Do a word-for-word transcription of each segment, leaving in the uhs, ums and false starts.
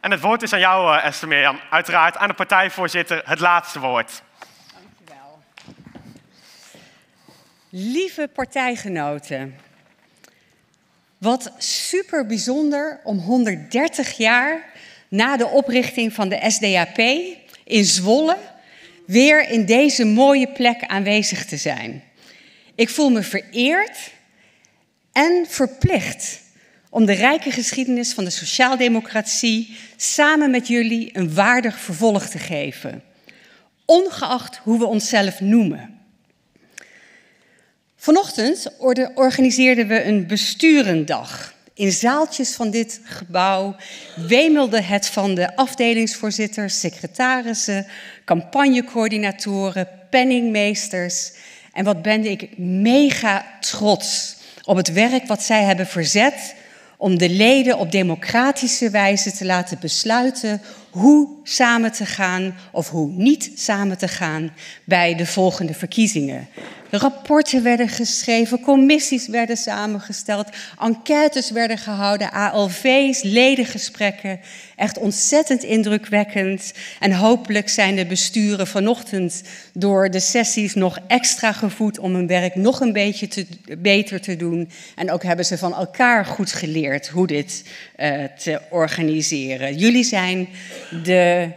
En het woord is aan jou, Esther-Mirjam. Uiteraard aan de partijvoorzitter het laatste woord. Dankjewel. Lieve partijgenoten. Wat super bijzonder om honderddertig jaar na de oprichting van de S D A P in Zwolle weer in deze mooie plek aanwezig te zijn. Ik voel me vereerd en verplicht om de rijke geschiedenis van de sociaaldemocratie samen met jullie een waardig vervolg te geven. Ongeacht hoe we onszelf noemen. Vanochtend organiseerden we een besturendag. In zaaltjes van dit gebouw wemelde het van de afdelingsvoorzitters, secretarissen, campagnecoördinatoren, penningmeesters. En wat ben ik mega trots op het werk wat zij hebben verzet om de leden op democratische wijze te laten besluiten hoe samen te gaan of hoe niet samen te gaan bij de volgende verkiezingen. Rapporten werden geschreven, commissies werden samengesteld, enquêtes werden gehouden, A L V's, ledengesprekken. Echt ontzettend indrukwekkend. En hopelijk zijn de besturen vanochtend door de sessies nog extra gevoed om hun werk nog een beetje te, beter te doen. En ook hebben ze van elkaar goed geleerd hoe dit uh, te organiseren. Jullie zijn de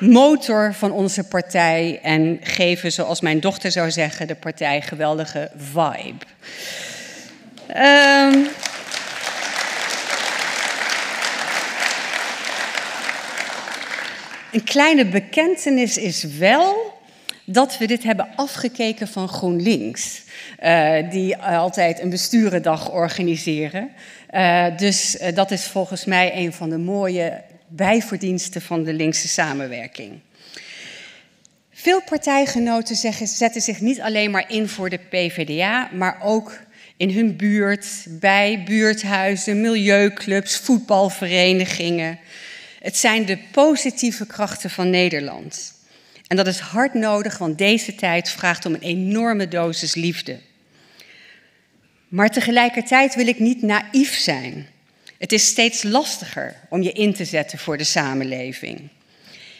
motor van onze partij en geven, zoals mijn dochter zou zeggen, de partij geweldige vibe. Um, een kleine bekentenis is wel dat we dit hebben afgekeken van GroenLinks, uh, die altijd een besturendag organiseren. Uh, dus uh, dat is volgens mij een van de mooie bijverdiensten van de linkse samenwerking. Veel partijgenoten zeggen, zetten zich niet alleen maar in voor de P v d A, maar ook in hun buurt, bij buurthuizen, milieuclubs, voetbalverenigingen. Het zijn de positieve krachten van Nederland. En dat is hard nodig, want deze tijd vraagt om een enorme dosis liefde. Maar tegelijkertijd wil ik niet naïef zijn. Het is steeds lastiger om je in te zetten voor de samenleving.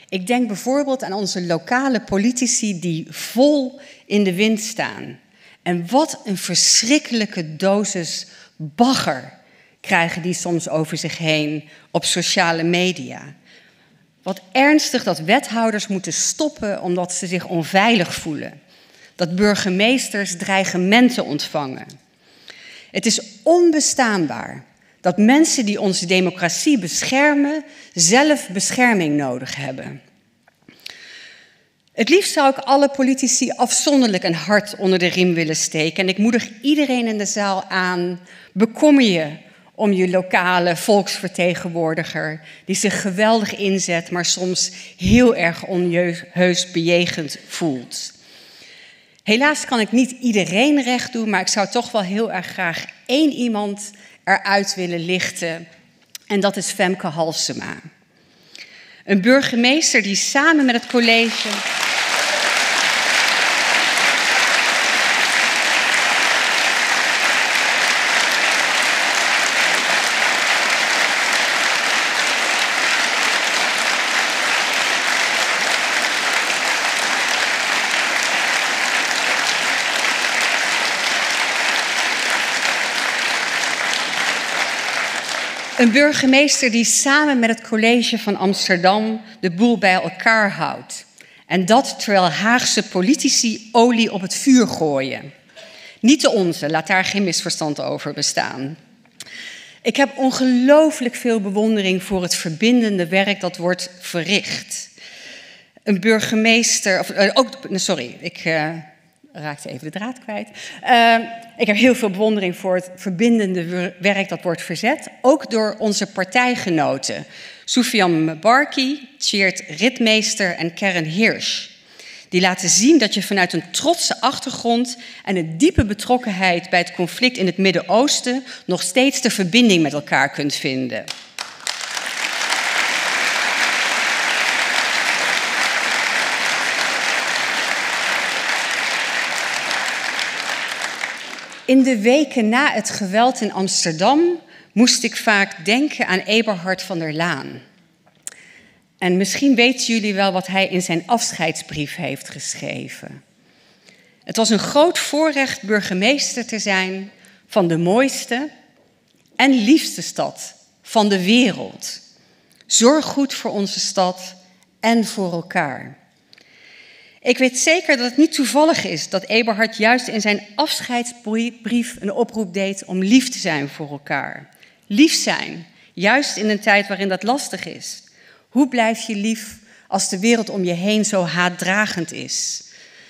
Ik denk bijvoorbeeld aan onze lokale politici die vol in de wind staan. En wat een verschrikkelijke dosis bagger krijgen die soms over zich heen op sociale media. Wat ernstig dat wethouders moeten stoppen omdat ze zich onveilig voelen. Dat burgemeesters dreigementen ontvangen. Het is onbestaanbaar dat mensen die onze democratie beschermen zelf bescherming nodig hebben. Het liefst zou ik alle politici afzonderlijk een hart onder de riem willen steken. En ik moedig iedereen in de zaal aan, bekommer je om je lokale volksvertegenwoordiger die zich geweldig inzet, maar soms heel erg onheus bejegend voelt. Helaas kan ik niet iedereen recht doen, maar ik zou toch wel heel erg graag één iemand eruit willen lichten. En dat is Femke Halsema. Een burgemeester die samen met het college Een burgemeester die samen met het college van Amsterdam de boel bij elkaar houdt. En dat terwijl Haagse politici olie op het vuur gooien. Niet de onze, laat daar geen misverstand over bestaan. Ik heb ongelooflijk veel bewondering voor het verbindende werk dat wordt verricht. Een burgemeester... Of, uh, ook, sorry, ik... Uh, raakte even de draad kwijt. Uh, ik heb heel veel bewondering voor het verbindende werk dat wordt verzet. Ook door onze partijgenoten. Soufian Mbarki, Tjeerd Ritmeester en Karen Hirsch. Die laten zien dat je vanuit een trotse achtergrond en een diepe betrokkenheid bij het conflict in het Midden-Oosten nog steeds de verbinding met elkaar kunt vinden. In de weken na het geweld in Amsterdam moest ik vaak denken aan Eberhard van der Laan. En misschien weten jullie wel wat hij in zijn afscheidsbrief heeft geschreven. Het was een groot voorrecht burgemeester te zijn van de mooiste en liefste stad van de wereld. Zorg goed voor onze stad en voor elkaar. Ik weet zeker dat het niet toevallig is dat Eberhard juist in zijn afscheidsbrief een oproep deed om lief te zijn voor elkaar. Lief zijn, juist in een tijd waarin dat lastig is. Hoe blijf je lief als de wereld om je heen zo haatdragend is?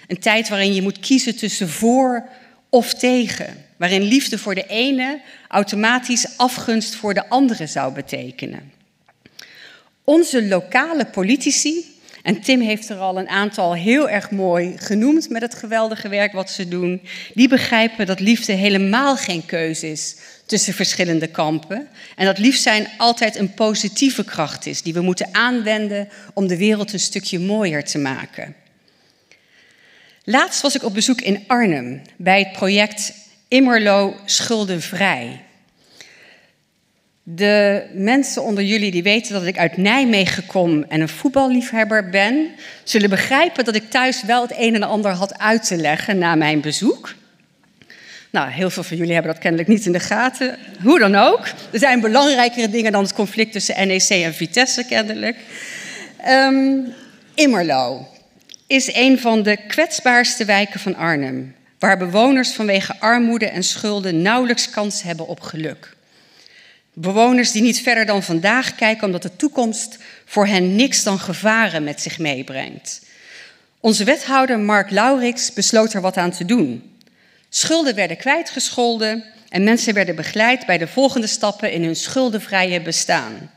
Een tijd waarin je moet kiezen tussen voor of tegen. Waarin liefde voor de ene automatisch afgunst voor de andere zou betekenen. Onze lokale politici, en Tim heeft er al een aantal heel erg mooi genoemd met het geweldige werk wat ze doen, die begrijpen dat liefde helemaal geen keuze is tussen verschillende kampen. En dat lief zijn altijd een positieve kracht is die we moeten aanwenden om de wereld een stukje mooier te maken. Laatst was ik op bezoek in Arnhem bij het project Immerloo Schuldenvrij. De mensen onder jullie die weten dat ik uit Nijmegen kom en een voetballiefhebber ben, zullen begrijpen dat ik thuis wel het een en ander had uit te leggen na mijn bezoek. Nou, heel veel van jullie hebben dat kennelijk niet in de gaten. Hoe dan ook. Er zijn belangrijkere dingen dan het conflict tussen N E C en Vitesse kennelijk. Um, Immerloo is een van de kwetsbaarste wijken van Arnhem, waar bewoners vanwege armoede en schulden nauwelijks kans hebben op geluk. Bewoners die niet verder dan vandaag kijken, omdat de toekomst voor hen niks dan gevaren met zich meebrengt. Onze wethouder Mark Laurix besloot er wat aan te doen. Schulden werden kwijtgescholden en mensen werden begeleid bij de volgende stappen in hun schuldenvrije bestaan.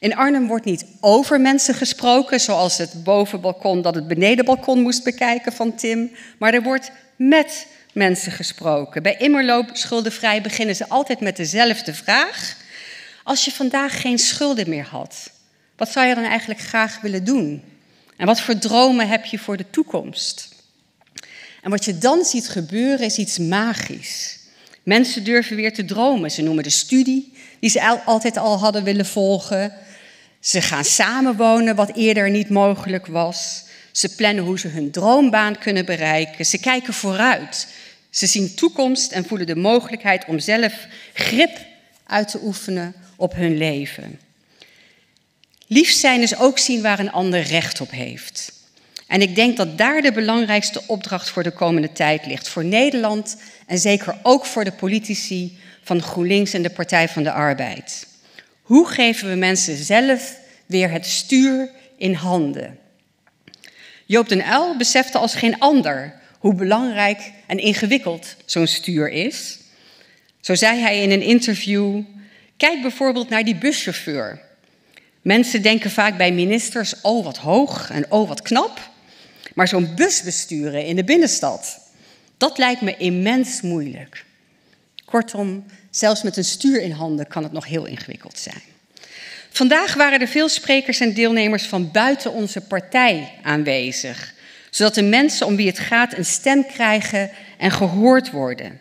In Arnhem wordt niet over mensen gesproken, zoals het bovenbalkon dat het benedenbalkon moest bekijken van Tim, maar er wordt met mensen gesproken. Bij Immerloo Schuldenvrij beginnen ze altijd met dezelfde vraag. Als je vandaag geen schulden meer had, wat zou je dan eigenlijk graag willen doen? En wat voor dromen heb je voor de toekomst? En wat je dan ziet gebeuren is iets magisch. Mensen durven weer te dromen. Ze noemen de studie die ze altijd al hadden willen volgen. Ze gaan samenwonen wat eerder niet mogelijk was. Ze plannen hoe ze hun droombaan kunnen bereiken. Ze kijken vooruit. Ze zien toekomst en voelen de mogelijkheid om zelf grip uit te oefenen op hun leven. Lief zijn is ook zien waar een ander recht op heeft. En ik denk dat daar de belangrijkste opdracht voor de komende tijd ligt. Voor Nederland en zeker ook voor de politici van GroenLinks en de Partij van de Arbeid. Hoe geven we mensen zelf weer het stuur in handen? Joop den Uyl besefte als geen ander hoe belangrijk en ingewikkeld zo'n stuur is. Zo zei hij in een interview, kijk bijvoorbeeld naar die buschauffeur. Mensen denken vaak bij ministers, oh wat hoog en oh wat knap. Maar zo'n bus besturen in de binnenstad, dat lijkt me immens moeilijk. Kortom, zelfs met een stuur in handen kan het nog heel ingewikkeld zijn. Vandaag waren er veel sprekers en deelnemers van buiten onze partij aanwezig, zodat de mensen om wie het gaat een stem krijgen en gehoord worden.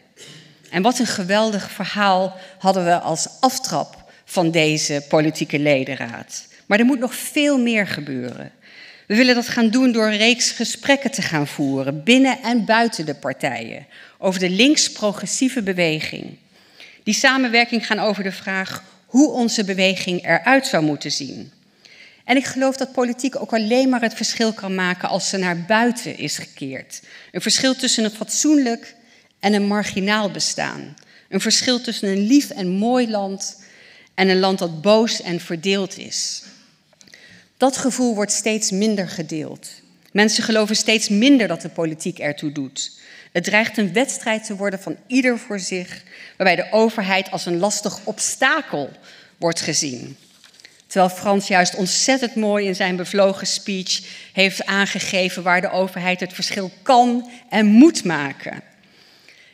En wat een geweldig verhaal hadden we als aftrap van deze politieke ledenraad. Maar er moet nog veel meer gebeuren. We willen dat gaan doen door een reeks gesprekken te gaan voeren, binnen en buiten de partijen, over de links-progressieve beweging. Die samenwerking gaat over de vraag hoe onze beweging eruit zou moeten zien. En ik geloof dat politiek ook alleen maar het verschil kan maken als ze naar buiten is gekeerd. Een verschil tussen een fatsoenlijk en een marginaal bestaan. Een verschil tussen een lief en mooi land en een land dat boos en verdeeld is. Dat gevoel wordt steeds minder gedeeld. Mensen geloven steeds minder dat de politiek ertoe doet. Het dreigt een wedstrijd te worden van ieder voor zich, waarbij de overheid als een lastig obstakel wordt gezien. Terwijl Frans juist ontzettend mooi in zijn bevlogen speech heeft aangegeven waar de overheid het verschil kan en moet maken.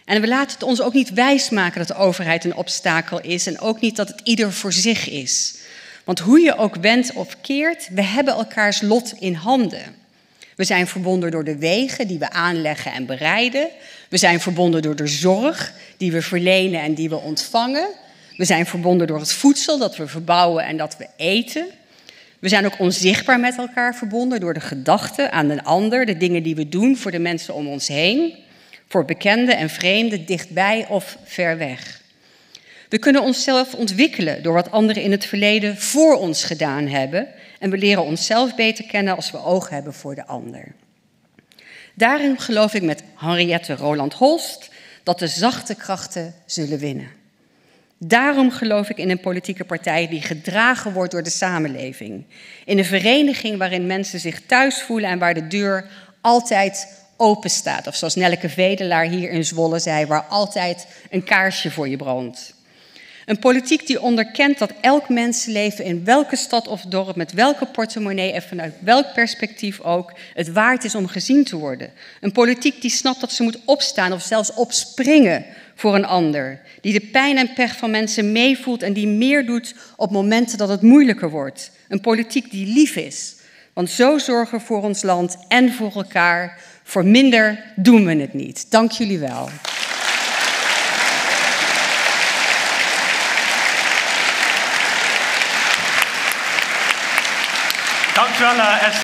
En we laten het ons ook niet wijsmaken dat de overheid een obstakel is en ook niet dat het ieder voor zich is. Want hoe je ook wendt of keert, we hebben elkaars lot in handen. We zijn verbonden door de wegen die we aanleggen en bereiden. We zijn verbonden door de zorg die we verlenen en die we ontvangen. We zijn verbonden door het voedsel dat we verbouwen en dat we eten. We zijn ook onzichtbaar met elkaar verbonden door de gedachten aan een ander, de dingen die we doen voor de mensen om ons heen, voor bekenden en vreemden, dichtbij of ver weg. We kunnen onszelf ontwikkelen door wat anderen in het verleden voor ons gedaan hebben en we leren onszelf beter kennen als we oog hebben voor de ander. Daarin geloof ik met Henriette Roland-Holst dat de zachte krachten zullen winnen. Daarom geloof ik in een politieke partij die gedragen wordt door de samenleving. In een vereniging waarin mensen zich thuis voelen en waar de deur altijd open staat. Of zoals Nelleke Vedelaar hier in Zwolle zei, waar altijd een kaarsje voor je brandt. Een politiek die onderkent dat elk mensenleven in welke stad of dorp, met welke portemonnee en vanuit welk perspectief ook, het waard is om gezien te worden. Een politiek die snapt dat ze moet opstaan of zelfs opspringen voor een ander. Die de pijn en pech van mensen meevoelt en die meer doet op momenten dat het moeilijker wordt. Een politiek die lief is. Want zo zorgen we voor ons land en voor elkaar. Voor minder doen we het niet. Dank jullie wel. Dankjewel, Esther.